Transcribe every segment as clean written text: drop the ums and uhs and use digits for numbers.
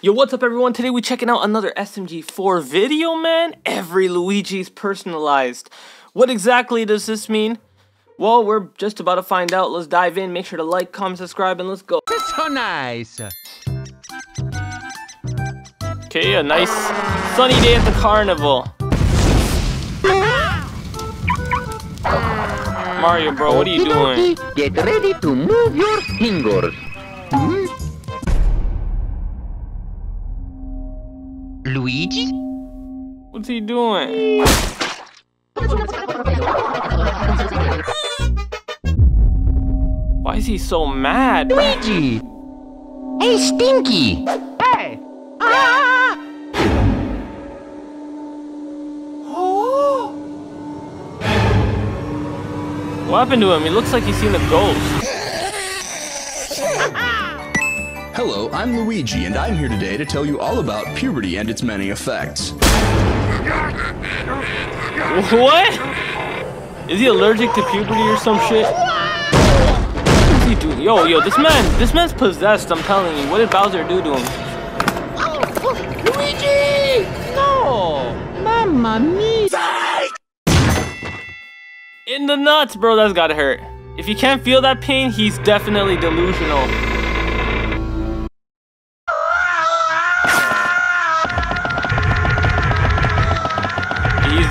Yo, what's up everyone? Today we're checking out another SMG4 video, man. Every Luigi's personalized. What exactly does this mean? Well, we're just about to find out. Let's dive in. Make sure to like, comment, subscribe, and let's go. It's so nice. Okay, a nice sunny day at the carnival. Mario, bro, what are you doing? Get ready to move your fingers. Luigi? What's he doing? Why is he so mad? Luigi! Hey, Stinky! Hey! Ah! Oh! What happened to him? He looks like he's seen a ghost. Hello, I'm Luigi, and I'm here today to tell you all about puberty and its many effects. What? Is he allergic to puberty or some shit? What is he doing? Yo, this man's possessed, I'm telling you. What did Bowser do to him? Luigi! No! Mamma mia! In the nuts, bro, that's gotta hurt. If you can't feel that pain, he's definitely delusional.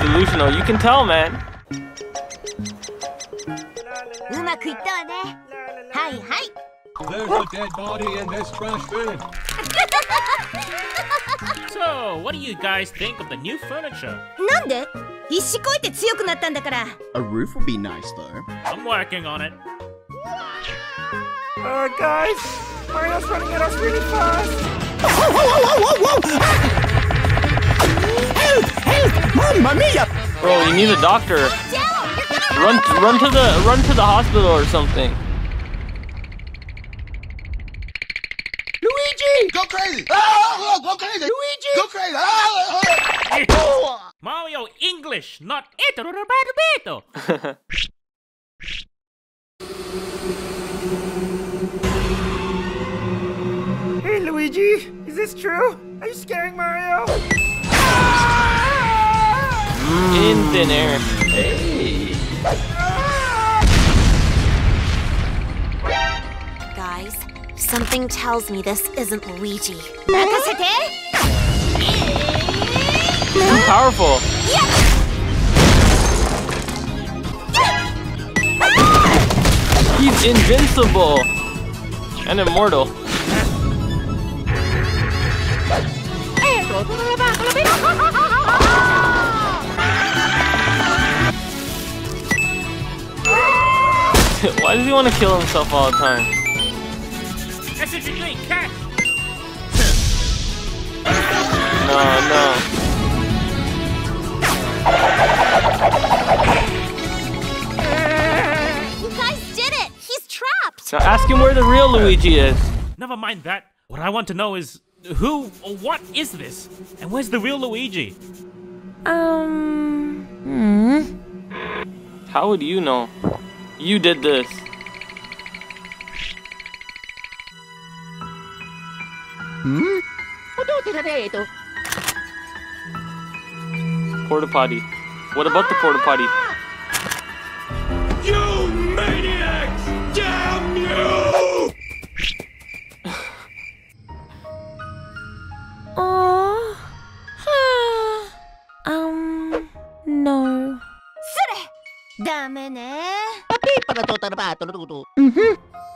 Delusional, you can tell, man. There's a dead body in this trash bin. So, what do you guys think of the new furniture? A roof would be nice, though. I'm working on it. Guys, Mario's running at us really fast. Whoa! Mamma mia! Bro, you need a doctor. Run to the hospital or something. Luigi! Go crazy! Oh, go crazy! Luigi! Go crazy! Oh. Mario, English, not Italo-Roberto. Hey, Luigi, is this true? Are you scaring Mario? In thin air. Hey. Guys, something tells me this isn't Luigi. Too powerful. He's invincible and immortal. Why does he want to kill himself all the time? SMG3, catch! No. You guys did it! He's trapped! Now ask him where the real Luigi is. Never mind that. What I want to know is, who or what is this? And where's the real Luigi? How would you know? You did this. Porta potty. What about the porta potty? You maniacs! Damn you! No.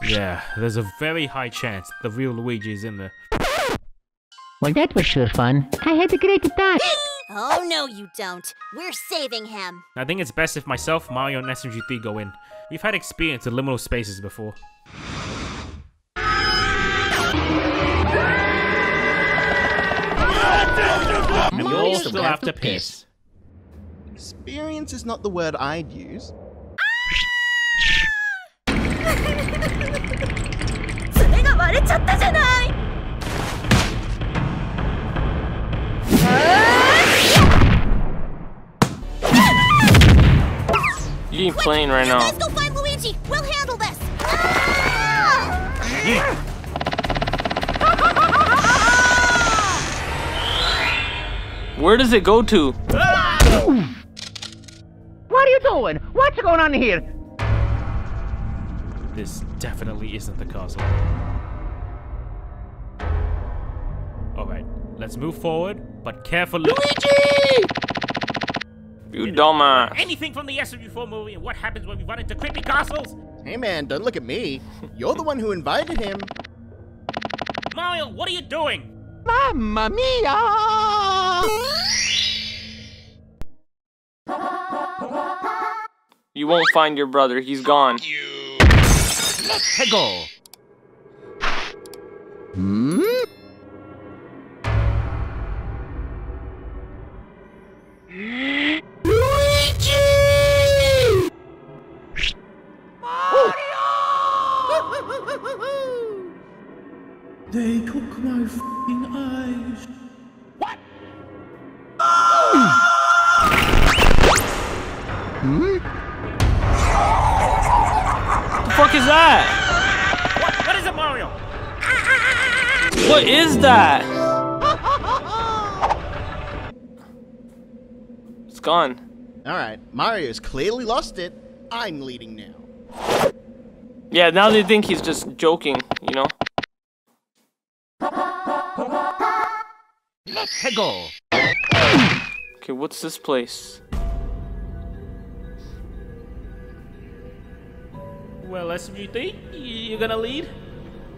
Yeah, there's a very high chance the real Luigi is in there. Well, that was sure fun. I had a great time. Oh, no, you don't. We're saving him. I think it's best if myself, Mario, and SMG3 go in. We've had experience in liminal spaces before. And we all still have to piss. Experience is not the word I'd use. You ain't playing right now. Let's go find Luigi. We'll handle this. Where does it go to? Ah! What are you doing? What's going on here? This definitely isn't the castle. Alright, let's move forward, but carefully. Luigi! You dumbass. Anything from the SMB4 movie and what happens when we run into creepy castles? Hey man, don't look at me. You're the one who invited him. Mario, what are you doing? Mamma mia! You won't find your brother. He's gone. Let's go. Hmm? Luigi! Mario! They took my f***ing eyes. What? Oh! Hmm? What the fuck is that? What is it, Mario? What is that? It's gone. Alright, Mario's clearly lost it. I'm leading now. Yeah, now they think he's just joking, you know? Let's go. Okay, what's this place? Well, SMG3, you're gonna lead?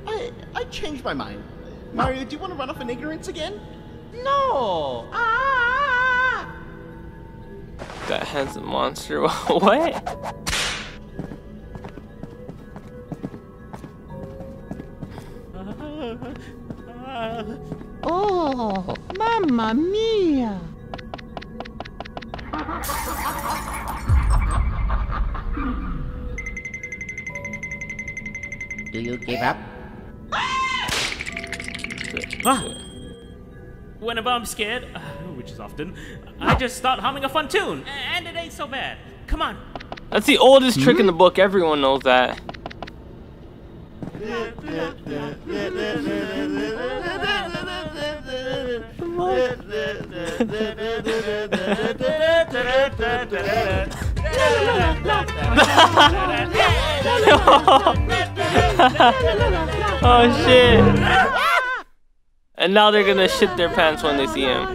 I changed my mind. Mario, do you want to run off in ignorance again? No! Ah! That handsome monster. What? Oh, mamma mia! Do you give up? Whenever I'm scared, which is often, I just start humming a fun tune, and it ain't so bad. Come on. That's the oldest trick in the book. Everyone knows that. Oh shit! And now they're gonna shit their pants when they see him.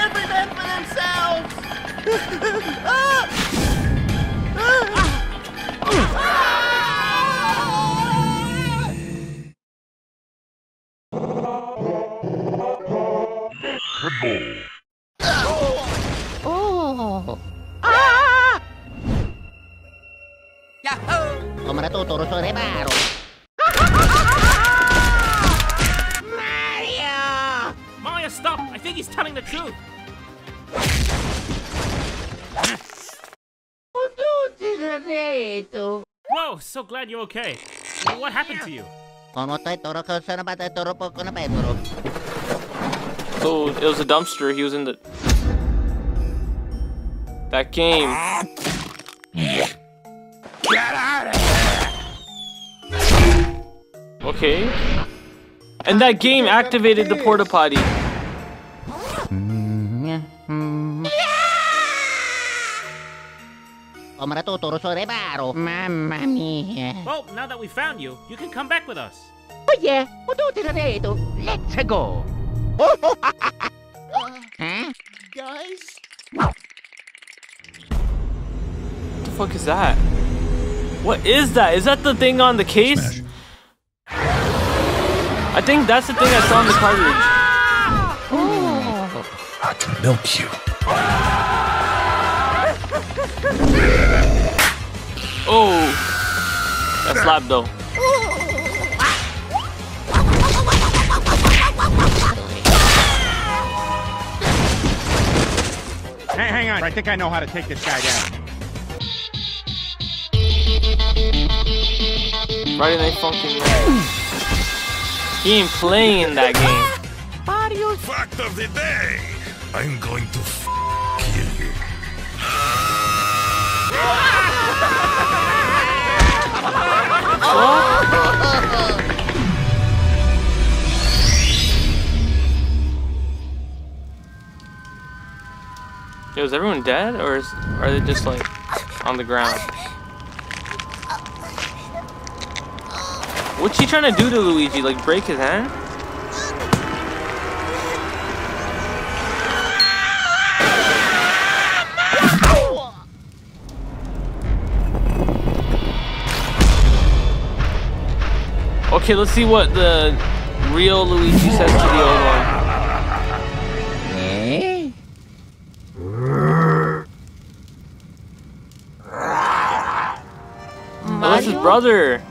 Every man for themselves. Oh. Ah! Yahoo! Mario! Mario, stop! I think he's telling the truth. Whoa! So glad you're okay. What happened to you? So it was a dumpster. He was in the. That game. Get out of here! Okay. And that game activated the porta potty. Mamma mia. Well, now that we found you, you can come back with us. Oh yeah, let's go. Huh? Guys? What the fuck is that? What is that? Is that the thing on the case? Smash. I think that's the thing I saw on the cartridge. Oh. I can milk you. Oh. That slapped though. Hey, hang on. I think I know how to take this guy down. Friday Night Funkin'. He ain't playing that game. Mario. Fact of the day. I'm going to f kill you. What? Yo, is everyone dead, or are they just like on the ground? What's she trying to do to Luigi? Like break his hand? Okay, let's see what the real Luigi says to the old one. Oh, that's his brother.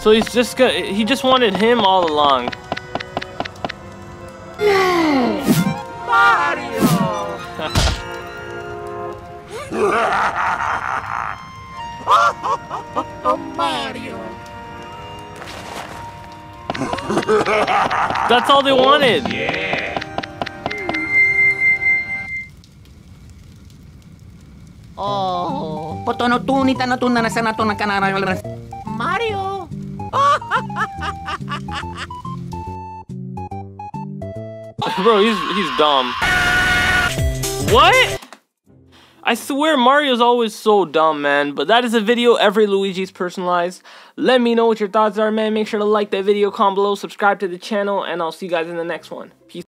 So he's just he just wanted him all along. Mario. Mario. That's all they wanted. Oh, yeah. Oh, Mario. Bro, he's dumb. What? I swear Mario's always so dumb, man. But that is a video. Every Luigi's personalized. Let me know what your thoughts are, man. Make sure to like that video, comment below, subscribe to the channel, and I'll see you guys in the next one. Peace.